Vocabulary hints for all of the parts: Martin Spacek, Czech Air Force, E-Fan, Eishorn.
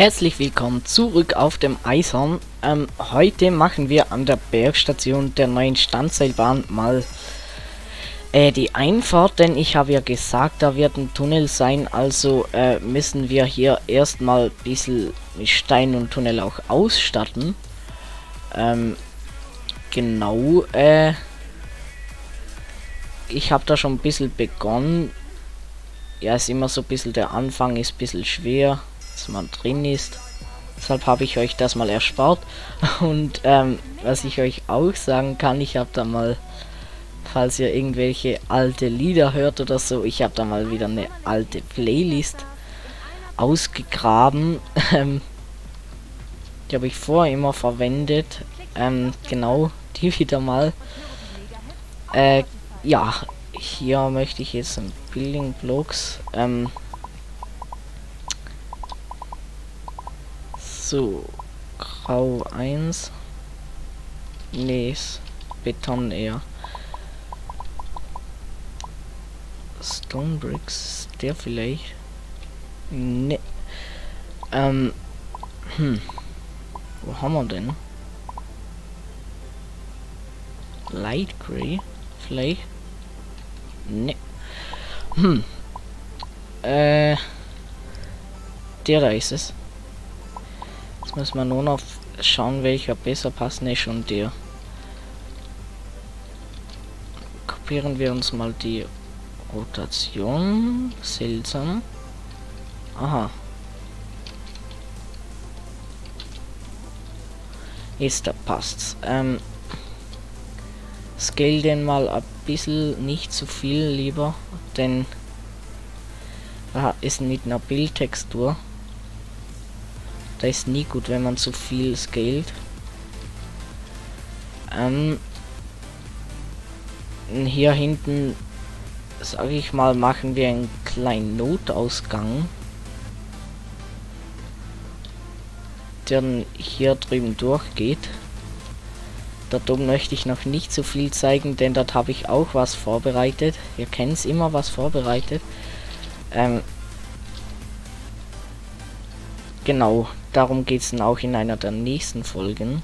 Herzlich willkommen zurück auf dem Eishorn. Heute machen wir an der Bergstation der neuen Standseilbahn mal die Einfahrt, denn ich habe ja gesagt, da wird ein Tunnel sein, also müssen wir hier erstmal ein bisschen mit Stein und Tunnel auch ausstatten. Genau, ich habe da schon ein bisschen begonnen. Ja, ist immer so ein bisschen, der Anfang ist ein bisschen schwer, dass man drin ist. Deshalb habe ich euch das mal erspart. Und was ich euch auch sagen kann, ich habe da mal, falls ihr irgendwelche alte Lieder hört oder so, ich habe da mal wieder eine alte Playlist ausgegraben. Die habe ich vorher immer verwendet. Genau, die wieder mal. Ja, hier möchte ich jetzt ein Building Blocks. So, grau 1. Nee, ist Beton eher. Stone Bricks, der vielleicht. Nee. Wo haben wir denn? Light Grey, vielleicht. Ne. Der da ist es. Jetzt muss man nur noch schauen, welcher besser passt. Ne, schon der. Kopieren wir uns mal die Rotation. Seltsam. Aha. Ist da passt's. Scale den mal ein bisschen, nicht zu viel lieber, denn da ist nicht eine Bildtextur. Da ist nie gut, wenn man zu viel scaled. Hier hinten, sage ich mal, machen wir einen kleinen Notausgang. Der hier drüben durchgeht. Dort oben möchte ich noch nicht so viel zeigen, denn dort habe ich auch was vorbereitet. Ihr kennt es, immer was vorbereitet. Genau, darum geht es dann auch in einer der nächsten Folgen.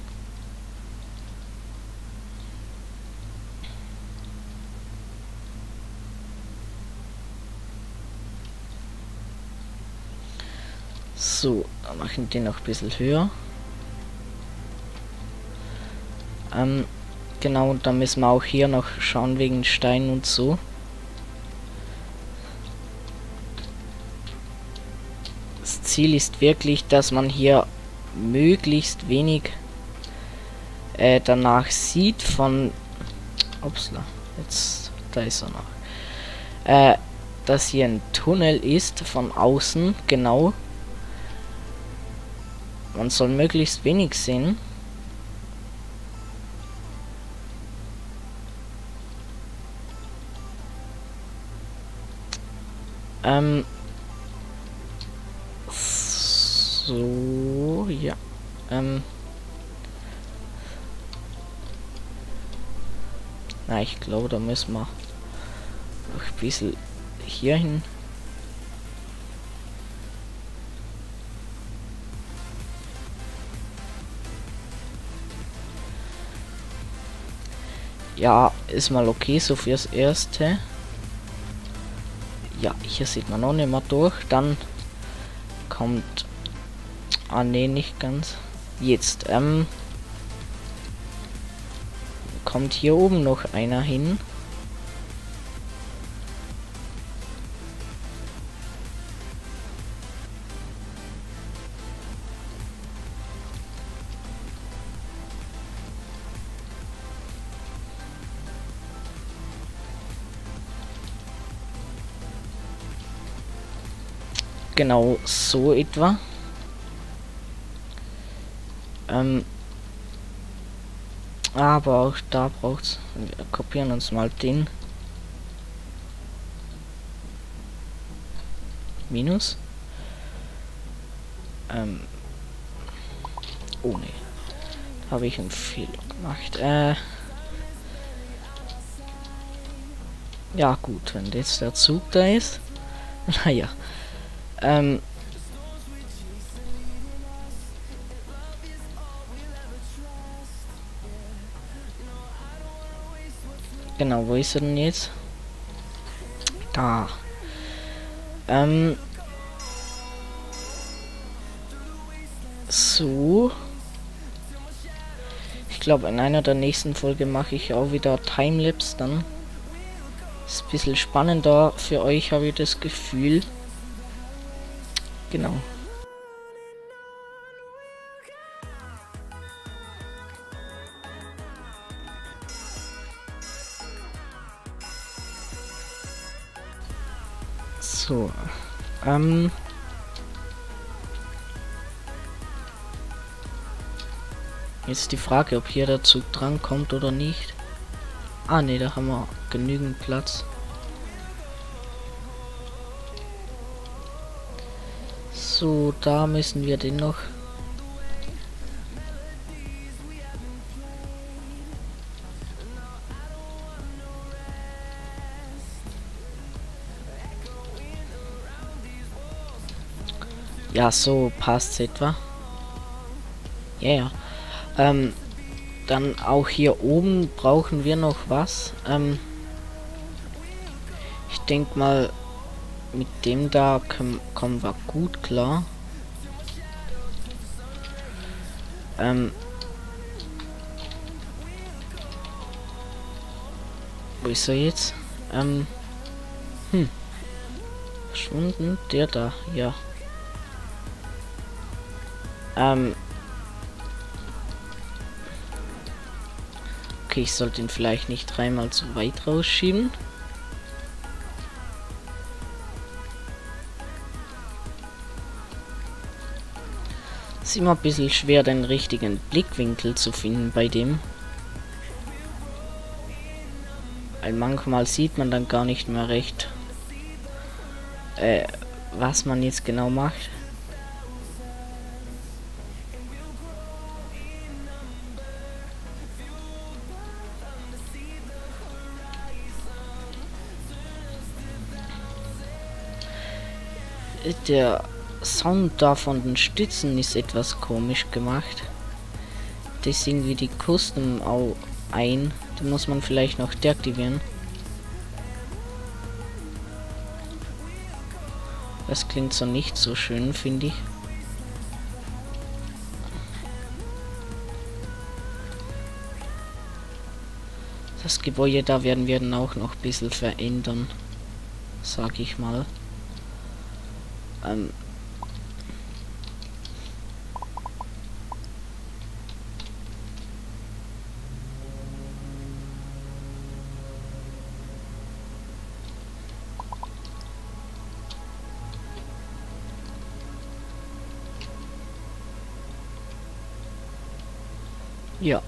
So, machen den noch ein bisschen höher. Genau, und dann müssen wir auch hier noch schauen wegen Stein und so. Das Ziel ist wirklich, dass man hier möglichst wenig danach sieht von... Upsla, jetzt, da ist er noch. Dass hier ein Tunnel ist von außen, genau. Man soll möglichst wenig sehen. So, ja. Na, ich glaube, da müssen wir noch ein bisschen hier hin. Ja, ist mal okay, so fürs Erste. Ja, hier sieht man noch nicht mehr durch. Dann kommt... Ah, nee, nicht ganz. Jetzt, kommt hier oben noch einer hin. Genau so etwa. Aber auch da braucht's. Wir kopieren uns mal den. Minus. Oh ne. Habe ich einen Fehler gemacht. Ja gut, wenn jetzt der Zug da ist. Naja. Genau, wo ist er denn jetzt? Da. So. Ich glaube, in einer der nächsten Folge mache ich auch wieder Timelapse dann. Ist ein bisschen spannender für euch, habe ich das Gefühl. Genau. So, jetzt die Frage, ob hier der Zug dran kommt oder nicht. Ah ne, da haben wir genügend Platz. So, da müssen wir den noch. Ja, so passt etwa. Ja, yeah. Dann auch hier oben brauchen wir noch was. Ich denke mal, mit dem da kommen wir gut klar. Wo ist er jetzt? Verschwunden? Der da, ja. Okay, ich sollte ihn vielleicht nicht dreimal zu weit rausschieben. Es ist immer ein bisschen schwer, den richtigen Blickwinkel zu finden bei dem. Weil manchmal sieht man dann gar nicht mehr recht, was man jetzt genau macht. Der Sound da von den Stützen ist etwas komisch gemacht. Deswegen wie die Custom auch ein. Den muss man vielleicht noch deaktivieren. Das klingt so nicht so schön, finde ich. Das Gebäude da werden wir dann auch noch ein bisschen verändern. Sag ich mal. Ja,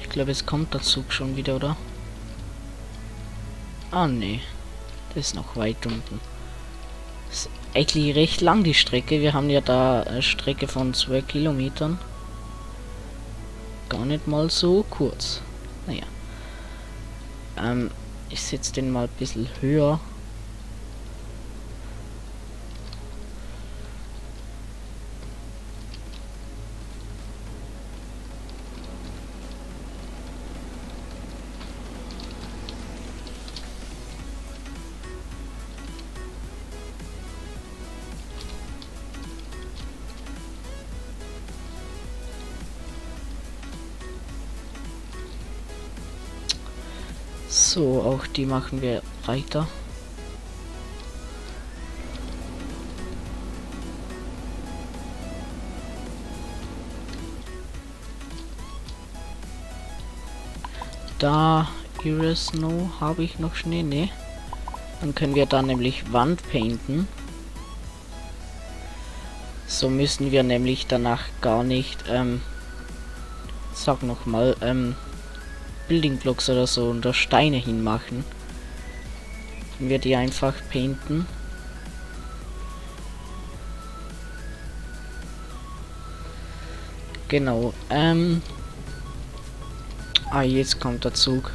ich glaube, es kommt der Zug schon wieder, oder? Ah ne, das ist noch weit unten. Das ist eigentlich recht lang die Strecke. Wir haben ja da eine Strecke von 2 Kilometern. Gar nicht mal so kurz. Naja. Ich setze den mal ein bisschen höher. So, auch die machen wir weiter. Da Iris Snow habe ich noch Schnee, ne? Dann können wir da nämlich Wand painten. So müssen wir nämlich danach gar nicht, sag nochmal, Building Blocks oder so unter Steine hinmachen. Wenn wir die einfach painten. Genau. Jetzt kommt der Zug.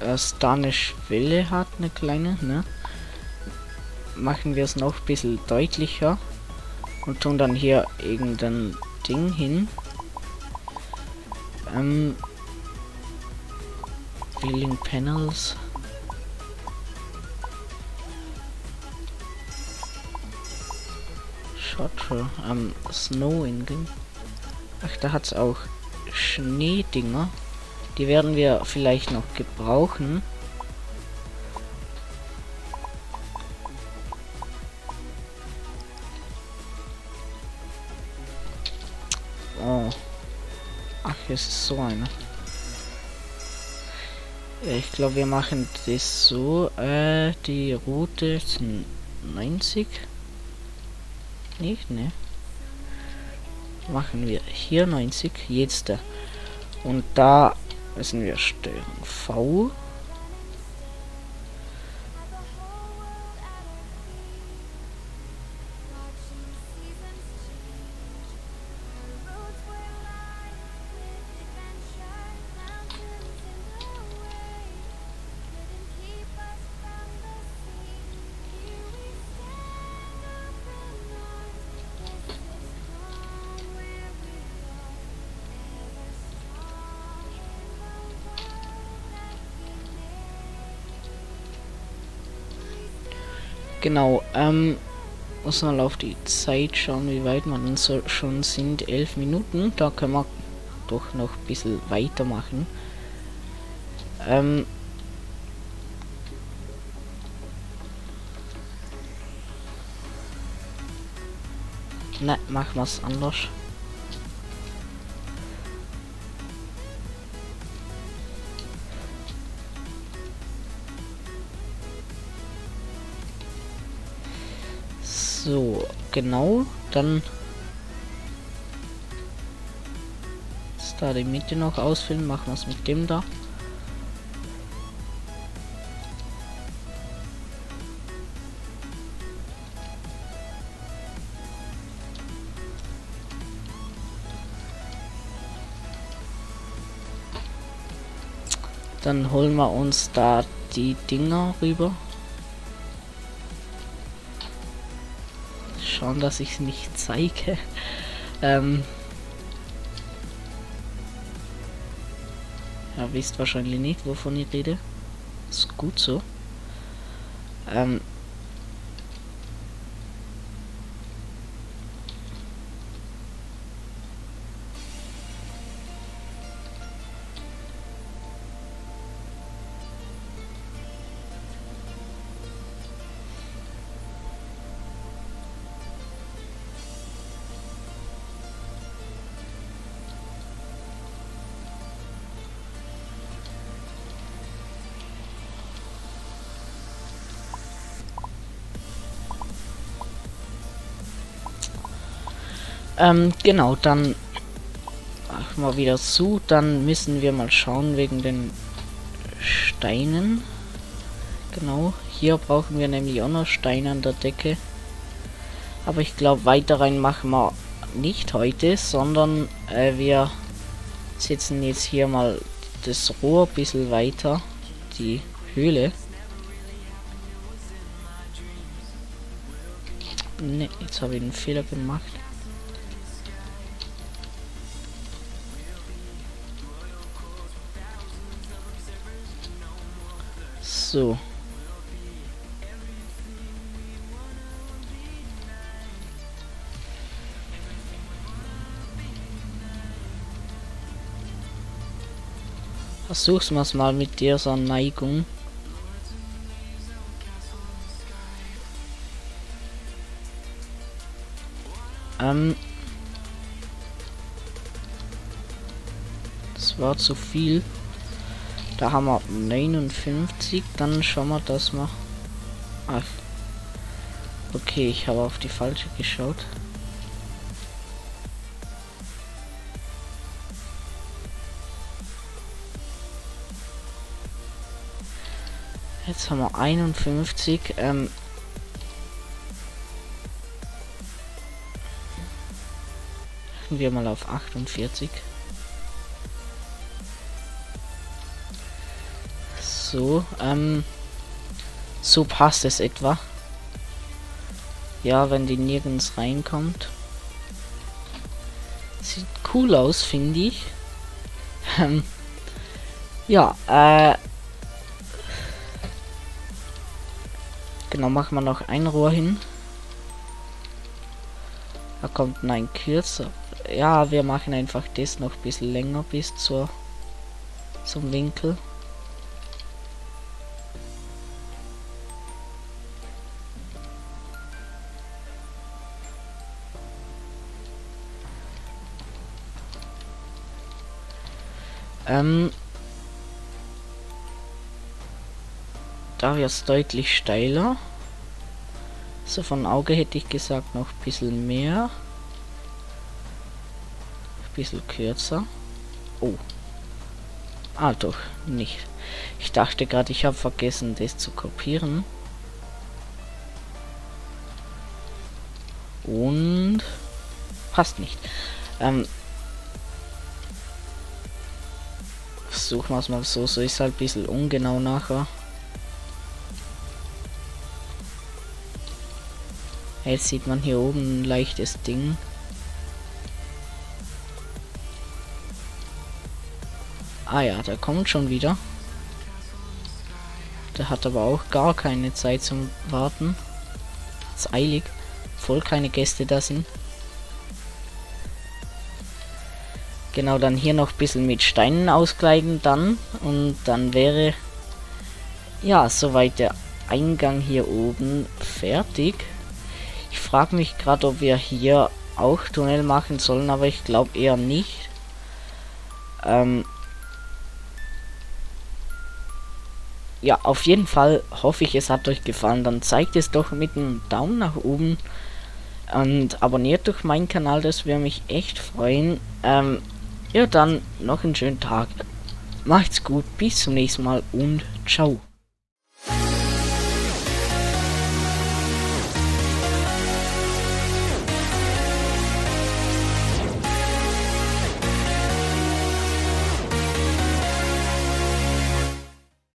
Dass da eine Schwelle hat, eine kleine, ne? Machen wir es noch ein bisschen deutlicher. und tun dann hier irgendein Ding hin. Reeling Panels. Schotter. Snow Ingame. Ach, da hat's auch Schneedinger. Die werden wir vielleicht noch gebrauchen. Oh. Ach, hier ist so eine. Ich glaube, wir machen das so. Die Route ist 90. Nicht, ne? Machen wir hier 90. Jetzt da. Und da müssen wir Steuerung V. Genau, muss mal auf die Zeit schauen, wie weit man uns so schon sind. 11 Minuten, da können wir doch noch ein bisschen weitermachen. Ne, machen wir es anders. So, genau, dann ist da die Mitte noch ausfüllen, machen wir es mit dem da. Dann holen wir uns da die Dinger rüber. Schauen, dass ich es nicht zeige. Ja, wisst wahrscheinlich nicht, wovon ich rede. Ist gut so. Genau, dann machen wir wieder zu. Dann müssen wir mal schauen wegen den Steinen. Genau, hier brauchen wir nämlich auch noch Steine an der Decke. Aber ich glaube, weiter rein machen wir nicht heute, sondern wir setzen jetzt hier mal das Rohr ein bisschen weiter, die Höhle. Ne, jetzt habe ich einen Fehler gemacht. So. Versuchen wir es mal mit dieser Neigung. Das war zu viel. Da haben wir 59, dann schauen wir, dass wir... Ach. Okay, ich habe auf die falsche geschaut. Jetzt haben wir 51. Machen wir mal auf 48. So passt es etwa. Ja, wenn die nirgends reinkommt. Sieht cool aus, finde ich. Ja, genau, machen wir noch ein Rohr hin. Da kommt ein kürzer. Ja, wir machen einfach das noch ein bisschen länger bis zum Winkel. Da wäre es deutlich steiler. So von Auge hätte ich gesagt noch ein bisschen mehr. Ein bisschen kürzer. Oh. Ah doch, nicht. Ich dachte gerade, ich habe vergessen, das zu kopieren. Und... passt nicht. Versuchen wir es mal so. So ist halt ein bisschen ungenau nachher. Jetzt sieht man hier oben ein leichtes Ding. Ah ja, der kommt schon wieder. Der hat aber auch gar keine Zeit zum Warten. Ist eilig. Voll keine Gäste da sind. Genau, dann hier noch ein bisschen mit Steinen auskleiden dann. Und dann wäre ja soweit der Eingang hier oben fertig. Ich frage mich gerade, ob wir hier auch Tunnel machen sollen, aber ich glaube eher nicht. Ja, auf jeden Fall hoffe ich, es hat euch gefallen. Dann zeigt es doch mit einem Daumen nach oben und abonniert doch meinen Kanal, das würde mich echt freuen. Ja, dann noch einen schönen Tag. Macht's gut, bis zum nächsten Mal und ciao.